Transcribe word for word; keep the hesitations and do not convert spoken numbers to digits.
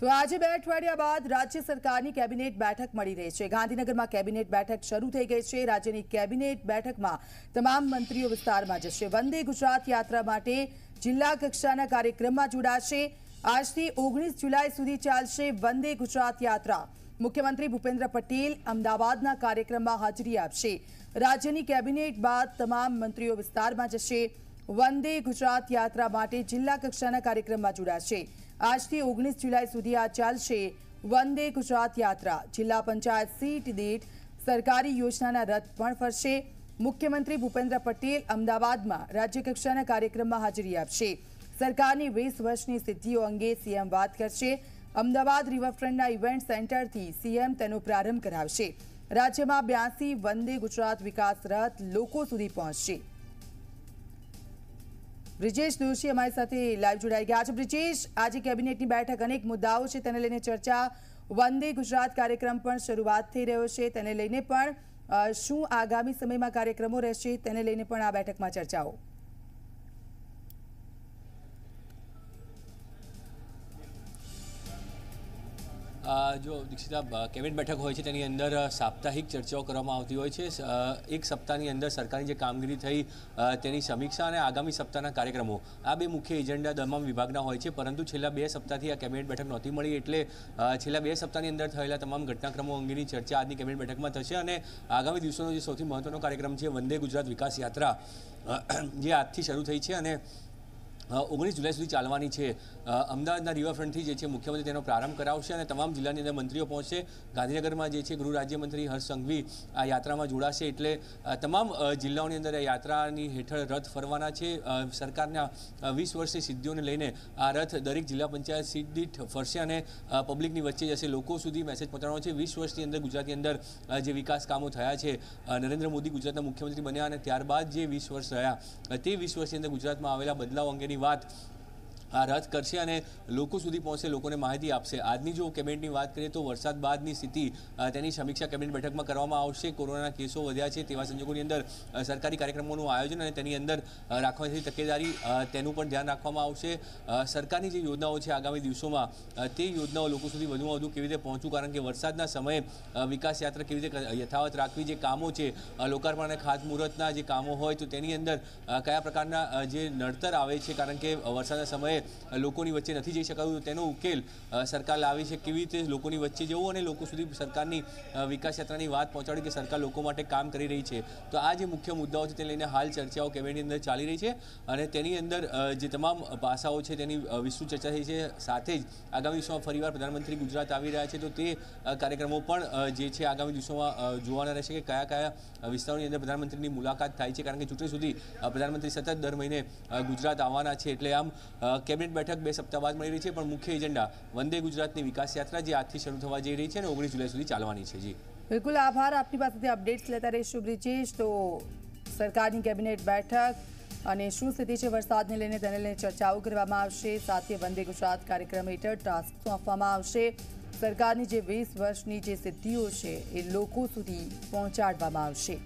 તો આજે બે અઠવાડિયા બાદ રાજ્ય સરકારની કેબિનેટ બેઠક મળી રહી છે। ગાંધીનગરમાં કેબિનેટ બેઠક શરૂ થઈ ગઈ છે। રાજ્યની કેબિનેટ બેઠકમાં તમામ મંત્રીઓ વિસ્તારમાં જશે। વંદે ગુજરાત યાત્રા માટે જિલ્લા કક્ષાના કાર્યક્રમમાં જોડાશે। આજથી ઓગણીસ જુલાઈ સુધી ચાલશે વંદે ગુજરાત યાત્રા। मुख्यमंत्री भूपेन्द्र पटेल अमदावादना कार्यक्रम में हाजरी आपशे। राज्यनी केबिनेट बाद तमाम मंत्रीओ विस्तारमां जशे। वंदे गुजरात यात्रा माटे जिल्ला कक्षाना कार्यक्रममां जोडाशे। आजथी ओगणीस जुलाई सुधी आ चालशे वंदे गुजरात यात्रा। जिल्ला पंचायत सीट दीठ सरकारी योजनाना रथ पण फरशे। मुख्यमंत्री भूपेन्द्र पटेल अमदावादमां राज्य कक्षाना कार्यक्रममां हाजरी आपशे। सरकारनी वीस वर्षनी सिद्धिओ अंगे सीएम वात करशे। अमदावाद रिवरफ्रंटना इवेंट सेंटर थी सीएम तेनो प्रारंभ करावशे। राज्यमां ब्यासी वंदे गुजरात विकास रथ लोको सुधी पहोंचशे। ब्रिजेश जोशी अमारी साथे लाइव जोड़ाई गया छे। ब्रिजेश, आज केबिनेटनी बेठक अनेक मुद्दाओं छे तेने लईने चर्चा, वंदे गुजरात कार्यक्रम पण शरूआत थई रह्यो छे तेने लईने पण शुं आगामी समयमां कार्यक्रमो रहेशे तेने लईने पण आ बेठकमां चर्चाओ। जो दीक्षिता कैबिनेट बैठक होय छे तेनी अंदर साप्ताहिक चर्चाओं करवामां आवती होय छे। एक सप्ताहनी अंदर सरकारनी जे कामगीरी थई तेनी समीक्षा अने आगामी सप्ताहना कार्यक्रमों आ बे मुख्य एजेंडा तमाम विभागना होय छे। परंतु छेल्ला बे सप्ताहथी आ कैबिनेट बैठक नहोती मळी एटले छेल्ला बे सप्ताहनी अंदर थयेला तमाम घटनाक्रमों अंगेनी चर्चा आजनी कैबिनेट बेठकमां थशे अने आगामी दिवसोनो जे सौथी महत्वनो कार्यक्रम छे वंदे गुजरात विकास यात्रा जे आजथी शरू थई छे अने ओगनीस जुलाई सुधी चालवानी छे। अमदावादना रिवरफ्रंटथी जे छे मुख्यमंत्री तेनो प्रारंभ करावशे अने तमाम जिल्लानी अंदर मंत्रीओ पहोंचशे। गांधीनगरमां जे छे गृह राज्यमंत्री हर्ष संघवी आ यात्रामां जोडाशे। एटले तमाम जिल्लाओनी अंदर यात्रानी हेठळ रथ फरवाना छे। सरकारना वीस वर्षनी सिद्धिओने लईने आ रथ दरेक जिल्ला पंचायत सीट दीठ फरशे अने पब्लिकनी वच्चे जशे। लोको सुधी मेसेज पहोंचाडवानो छे। वीस वर्षनी अंदर गुजरातनी अंदर जे विकास कामो थया छे, नरेन्द्र मोदी गुजरातना मुख्यमंत्री बन्या अने त्यारबाद जे वीस वर्ष रह्या ते वीस वर्षनी अंदर गुजरातमां आवेला बदलाव अंगेनी વાત आ रथ करशे अने लोको सुधी पहोंचे, लोकोने माहिती आपशे। आजनी जो केबिनेटनी वात करीए तो वरसाद बादनी स्थिति तेनी समीक्षा केबिनेट बेठकमां करवामां आवशे। कोरोना केसो वध्या छे तेवा संजोगोनी अंदर सरकारी कार्यक्रमोनुं आयोजन अने तेनी अंदर राखवानी तकेदारी तेनुं पण ध्यान राखवामां आवशे। सरकारनी जे योजनाओ छे आगामी दिवसोमां ते योजनाओ लोको सुधी વધુમાં વધુ કેવી રીતે પહોંચવું, કારણ કે વરસાદના સમયે વિકાસ યાત્રા કેવી રીતે યથાવત રાખવી, જે કામો છે લોકાર્પણ અને ખાતમુહૂર્તના જે કામો હોય તો તેની અંદર કયા પ્રકારના જે નડતર આવે છે, કારણ કે વરસાદના સમયે લોકોની વચ્ચે નથી જઈ શકાયું, તેનો ઉકેલ સરકાર લાવી છે। કેવી રીતે લોકોની વચ્ચે જવું અને લોકો સુધી સરકારની વિકાસ યાત્રાની વાત પહોંચાડવી કે સરકાર લોકો માટે કામ કરી રહી છે। તો આ જે મુખ્ય મુદ્દાઓ છે તેને લઈને હાલ ચર્ચાઓ કેબિનેટની અંદર ચાલી રહી છે અને તેની અંદર જે તમામ પાસાઓ છે તેની વિસ્તૃત ચર્ચા થઈ છે। સાથે જ આગામી દિવસોમાં ફરીવાર પ્રધાનમંત્રી ગુજરાત આવી રહ્યા છે તો તે કાર્યક્રમો પણ જે છે આગામી દિવસોમાં જોવાના રહેશે કે કયા કયા વિસ્તારોની અંદર પ્રધાનમંત્રીની મુલાકાત થાય છે, કારણ કે ચૂંટણી સુધી પ્રધાનમંત્રી સતત દર મહિને ગુજરાત આવવાના છે। એટલે આમ कैबिनेट बैठक बे सप्ताह बाद मिली रही है, पर मुख्य एजेंडा वंदे गुजरात विकास यात्रा जी आज शुरू थवा जई रही है और ओगणीस जुलाई सुधी चालवानी है। जी बिल्कुल, आभार आपकी पास से अपडेट्स लेता रहीशुं ब्रिजेश। तो सरकारनी केबिनेट बैठक अने शुं स्थिति है वरसादने लईने तेने लईने चर्चाओ करवामां आवशे। साथे वंदे गुजरात कार्यक्रम हेठळ टास्क आपवामां आवशे। सरकारनी जे वीस वर्षनी जे सिद्धिओ छे ए लोको सुधी पहोंचाडवामां आवशे।